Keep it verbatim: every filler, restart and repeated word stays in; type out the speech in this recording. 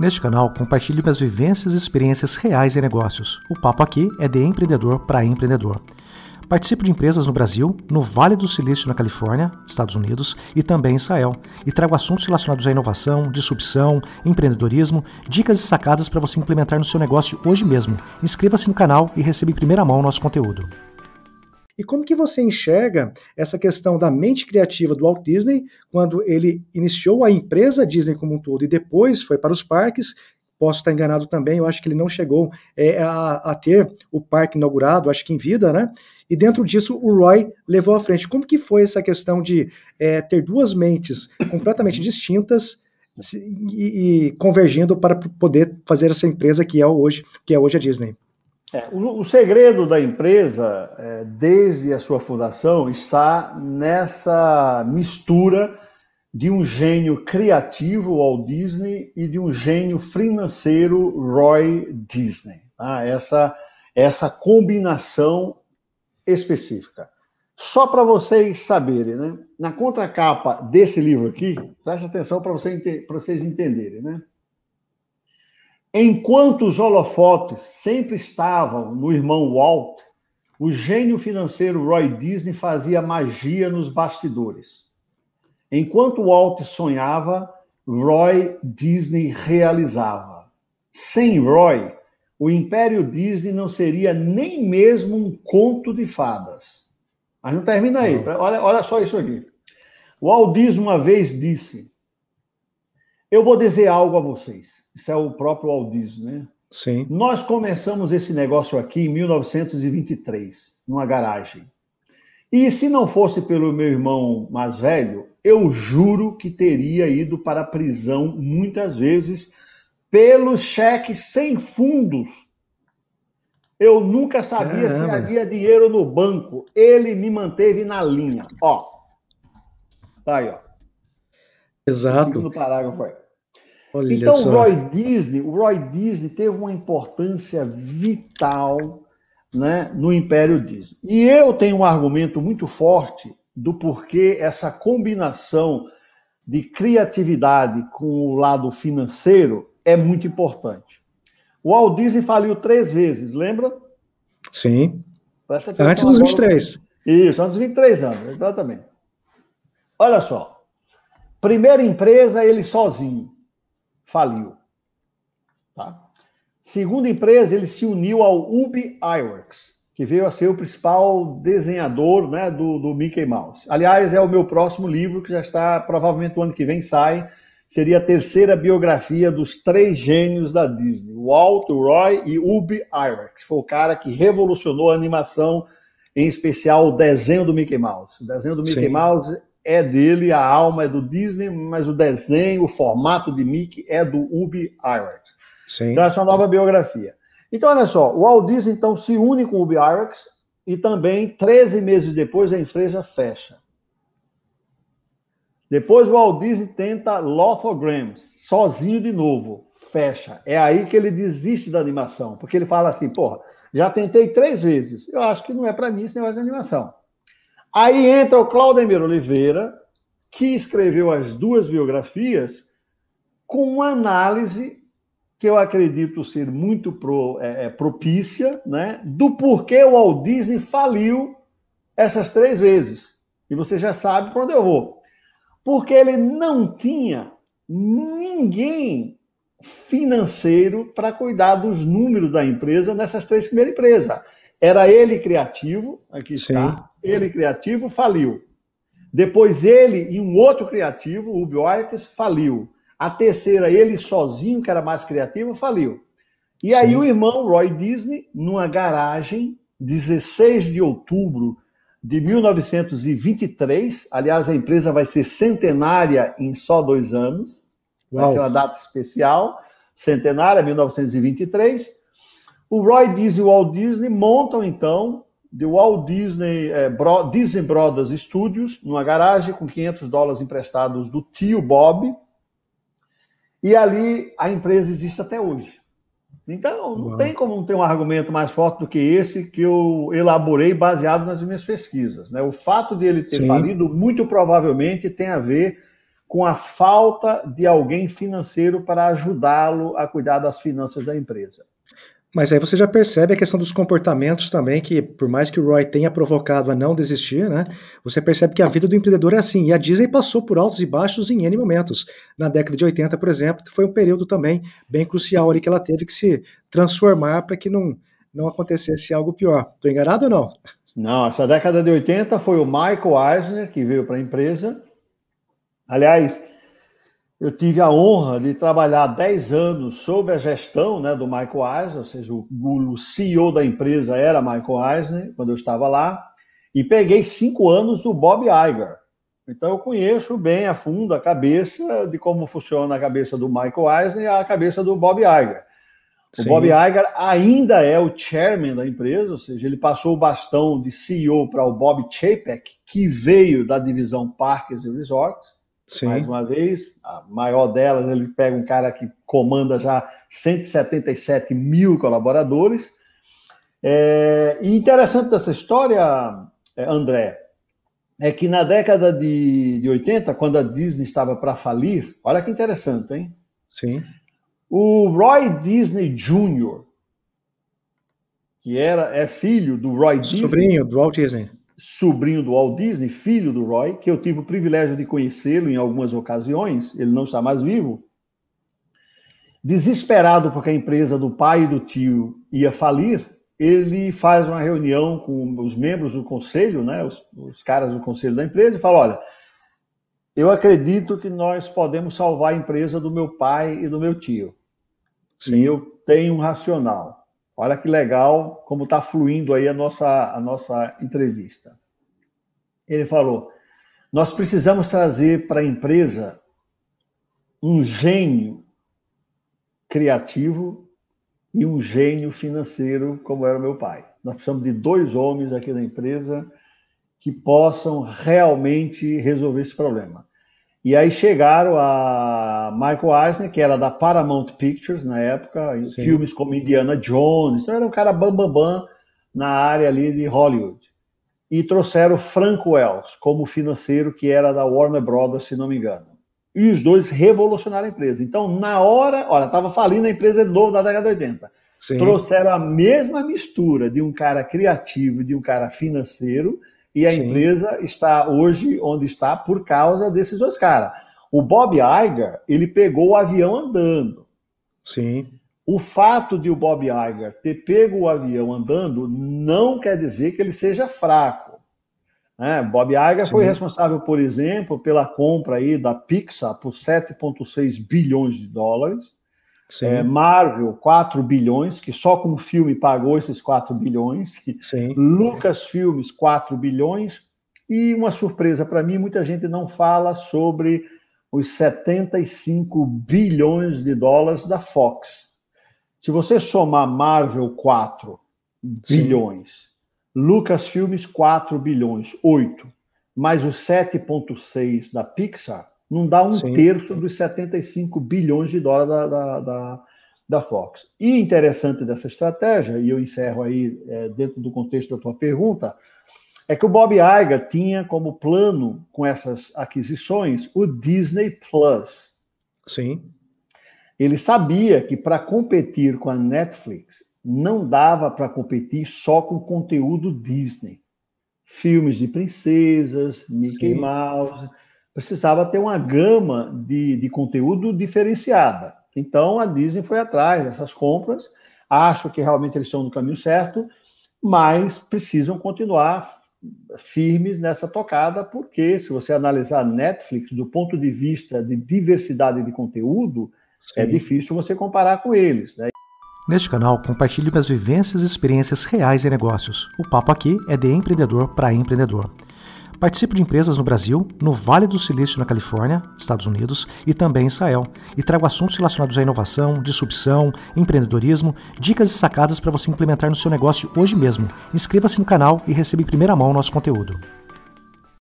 Neste canal, compartilho minhas vivências e experiências reais em negócios. O papo aqui é de empreendedor para empreendedor. Participo de empresas no Brasil, no Vale do Silício, na Califórnia, Estados Unidos, e também em Israel. E trago assuntos relacionados à inovação, disrupção, empreendedorismo, dicas e sacadas para você implementar no seu negócio hoje mesmo. Inscreva-se no canal e receba em primeira mão o nosso conteúdo. E como que você enxerga essa questão da mente criativa do Walt Disney quando ele iniciou a empresa Disney como um todo e depois foi para os parques? Posso estar enganado também, eu acho que ele não chegou é, a, a ter o parque inaugurado, acho que em vida, né? E dentro disso o Roy levou à frente. Como que foi essa questão de é, ter duas mentes completamente distintas e, e convergindo para poder fazer essa empresa que é hoje, que é hoje a Disney? É, o, o segredo da empresa, é, desde a sua fundação, está nessa mistura de um gênio criativo, Walt Disney, e de um gênio financeiro, Roy Disney. Ah, essa, essa combinação específica. Só para vocês saberem, né? Na contracapa desse livro aqui, preste atenção para vocês, para vocês entenderem, né? Enquanto os holofotes sempre estavam no irmão Walt, o gênio financeiro Roy Disney fazia magia nos bastidores. Enquanto Walt sonhava, Roy Disney realizava. Sem Roy, o Império Disney não seria nem mesmo um conto de fadas. Mas não termina aí. Olha, olha só isso aqui. Walt Disney uma vez disse, eu vou dizer algo a vocês. Isso é o próprio Walt Disney, né? Sim. Nós começamos esse negócio aqui em mil novecentos e vinte e três, numa garagem. E se não fosse pelo meu irmão mais velho, eu juro que teria ido para a prisão muitas vezes pelos cheques sem fundos. Eu nunca sabia Caramba. se havia dinheiro no banco. Ele me manteve na linha. Ó, tá aí, ó. Exato. O segundo parágrafo aí. Olha então, o Roy Disney, o Roy Disney teve uma importância vital, né, no Império Disney. E eu tenho um argumento muito forte do porquê essa combinação de criatividade com o lado financeiro é muito importante. O Walt Disney faliu três vezes, lembra? Sim. Antes dos vinte e três. Isso, antes dos vinte e três anos, exatamente. Olha só. Primeira empresa, ele sozinho faliu. Tá? Segunda empresa, ele se uniu ao Ubi Iwerks, que veio a ser o principal desenhador, né, do, do Mickey Mouse. Aliás, é o meu próximo livro, que já está, provavelmente o ano que vem sai, seria a terceira biografia dos três gênios da Disney, Walt, Roy e Ubi Iwerks. Foi o cara que revolucionou a animação, em especial o desenho do Mickey Mouse. O desenho do Mickey Sim. Mouse é dele, a alma é do Disney, mas o desenho, o formato de Mickey é do Ubi Iwerks. Sim. Então, essa é uma nova biografia. Então, olha só, o Walt Disney, então, se une com o Ubi Iwerks e também, treze meses depois, a empresa fecha. Depois, o Walt Disney tenta Lothlograms, sozinho de novo, fecha. É aí que ele desiste da animação, porque ele fala assim, porra, já tentei três vezes, eu acho que não é para mim esse negócio de animação. Aí entra o Claudemiro Oliveira, que escreveu as duas biografias com uma análise que eu acredito ser muito pro, é, propícia, né, do porquê o Walt Disney faliu essas três vezes. E você já sabe para onde eu vou. Porque ele não tinha ninguém financeiro para cuidar dos números da empresa nessas três primeiras empresas. Era ele criativo, aqui Sim. está, ele criativo faliu. Depois ele e um outro criativo, o Ubi Iwerks, faliu. A terceira, ele sozinho, que era mais criativo, faliu. E Sim. aí o irmão Roy Disney, numa garagem, dezesseis de outubro de mil novecentos e vinte e três, aliás, a empresa vai ser centenária em só dois anos, Uau. vai ser uma data especial, centenária, mil novecentos e vinte e três, o Roy Disney e o Walt Disney montam, então, The Walt Disney, eh, Bro, Disney Brothers Studios, numa garagem com quinhentos dólares emprestados do tio Bob. E ali a empresa existe até hoje. Então, não Uau. tem como não ter um argumento mais forte do que esse que eu elaborei baseado nas minhas pesquisas, né? O fato de ele ter Sim. falido, muito provavelmente, tem a ver com a falta de alguém financeiro para ajudá-lo a cuidar das finanças da empresa. Mas aí você já percebe a questão dos comportamentos também, que por mais que o Roy tenha provocado a não desistir, né, você percebe que a vida do empreendedor é assim, e a Disney passou por altos e baixos em N momentos. Na década de oitenta, por exemplo, foi um período também bem crucial ali que ela teve que se transformar para que não, não acontecesse algo pior. Estou enganado ou não? Não, essa década de oitenta foi o Michael Eisner que veio para a empresa. Aliás, eu tive a honra de trabalhar dez anos sob a gestão, né, do Michael Eisner, ou seja, o, o C E O da empresa era Michael Eisner, quando eu estava lá, e peguei cinco anos do Bob Iger. Então eu conheço bem a fundo a cabeça de como funciona a cabeça do Michael Eisner e a cabeça do Bob Iger. O Sim. Bob Iger ainda é o chairman da empresa, ou seja, ele passou o bastão de C E O para o Bob Chapek, que veio da divisão Parques e Resorts. Sim. Mais uma vez, a maior delas, ele pega um cara que comanda já cento e setenta e sete mil colaboradores. É, e interessante dessa história, André, é que na década de, de oitenta, quando a Disney estava para falir, olha que interessante, hein? Sim. O Roy Disney Júnior, que era, é filho do Roy Disney... Sobrinho do Walt Disney. Sobrinho do Walt Disney, filho do Roy, que eu tive o privilégio de conhecê-lo em algumas ocasiões, ele não está mais vivo, desesperado porque a empresa do pai e do tio ia falir, ele faz uma reunião com os membros do conselho, né, os, os caras do conselho da empresa, e fala, olha, eu acredito que nós podemos salvar a empresa do meu pai e do meu tio. Sim. E eu tenho um racional. Olha que legal como está fluindo aí a nossa, a nossa entrevista. Ele falou, nós precisamos trazer para a empresa um gênio criativo e um gênio financeiro, como era o meu pai. Nós precisamos de dois homens aqui na empresa que possam realmente resolver esse problema. E aí chegaram a Michael Eisner, que era da Paramount Pictures na época, Sim. filmes como Indiana Jones, então era um cara bambambam bam, bam, na área ali de Hollywood. E trouxeram Frank Wells como financeiro, que era da Warner Brothers, se não me engano. E os dois revolucionaram a empresa. Então, na hora, olha, estava falindo a empresa de novo na década de oitenta. Sim. Trouxeram a mesma mistura de um cara criativo e de um cara financeiro, e a Sim. empresa está hoje onde está por causa desses dois caras. O Bob Iger, ele pegou o avião andando. Sim. O fato de o Bob Iger ter pego o avião andando não quer dizer que ele seja fraco. É, Bob Iger Sim. foi responsável, por exemplo, pela compra aí da Pixar por sete vírgula seis bilhões de dólares. É, Marvel, quatro bilhões, que só com o filme pagou esses quatro bilhões. Sim. Lucas Filmes, quatro bilhões. E uma surpresa para mim, muita gente não fala sobre os setenta e cinco bilhões de dólares da Fox. Se você somar Marvel, quatro bilhões, Sim. Lucas Filmes, quatro bilhões, oito, mais os sete vírgula seis da Pixar, não dá um Sim. terço dos setenta e cinco bilhões de dólares da, da, da, da Fox. E interessante dessa estratégia, e eu encerro aí é, dentro do contexto da tua pergunta, é que o Bob Iger tinha como plano, com essas aquisições, o Disney Plus. Sim. Ele sabia que para competir com a Netflix, não dava para competir só com conteúdo Disney. Filmes de princesas, Mickey Sim. Mouse... precisava ter uma gama de, de conteúdo diferenciada. Então, a Disney foi atrás dessas compras. Acho que realmente eles estão no caminho certo, mas precisam continuar firmes nessa tocada, porque se você analisar a Netflix do ponto de vista de diversidade de conteúdo, Sim. é difícil você comparar com eles, né? Neste canal, compartilho minhas vivências e experiências reais em negócios. O papo aqui é de empreendedor para empreendedor. Participo de empresas no Brasil, no Vale do Silício, na Califórnia, Estados Unidos, e também em Israel. E trago assuntos relacionados à inovação, disrupção, empreendedorismo, dicas e sacadas para você implementar no seu negócio hoje mesmo. Inscreva-se no canal e receba em primeira mão o nosso conteúdo.